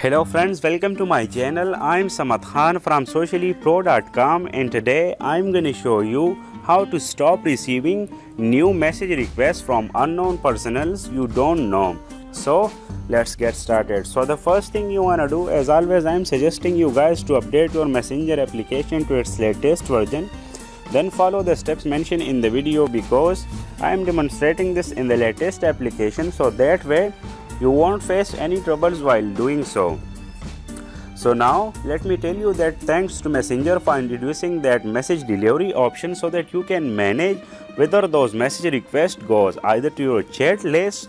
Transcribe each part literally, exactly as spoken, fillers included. Hello friends, welcome to my channel. I'm Samad Khan from socially pro dot com and today I'm going to show you how to stop receiving new message requests from unknown personals you don't know. So let's get started. So the first thing you want to do, as always, I'm suggesting you guys to update your Messenger application to its latest version. Then follow the steps mentioned in the video because I am demonstrating this in the latest application, so that way you won't face any troubles while doing so. So now let me tell you that thanks to Messenger for introducing that message delivery option so that you can manage whether those message request goes either to your chat list,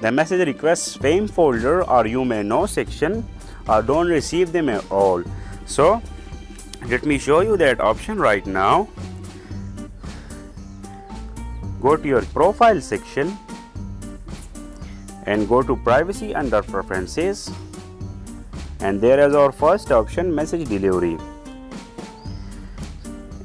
the message request spam folder, or you may know section, or don't receive them at all. So let me show you that option right now. Go to your profile section and go to privacy under preferences, and there is our first option, message delivery.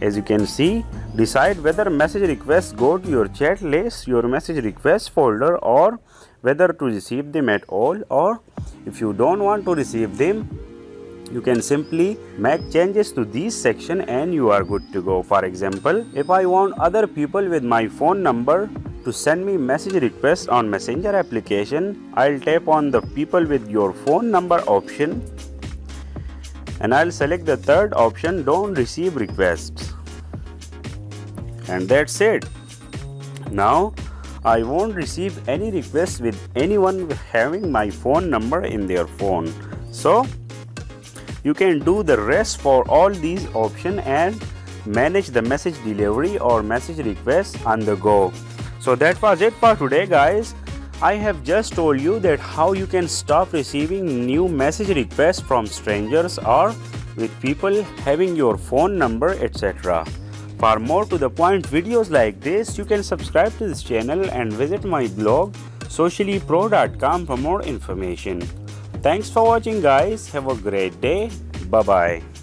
As you can see, decide whether message requests go to your chat list, your message request folder, or whether to receive them at all, or if you don't want to receive them, you can simply make changes to this section and you are good to go. For example, if I want other people with my phone number to send me message requests on Messenger application, I'll tap on the people with your phone number option and I'll select the third option, don't receive requests, and that's it. Now I won't receive any requests with anyone having my phone number in their phone. So you can do the rest for all these options and manage the message delivery or message requests on the go. So that was it for today, guys. I have just told you that how you can stop receiving new message requests from strangers or with people having your phone number, et cetera. For more to the point videos like this, you can subscribe to this channel and visit my blog socially pro dot com for more information. Thanks for watching, guys. Have a great day. Bye bye.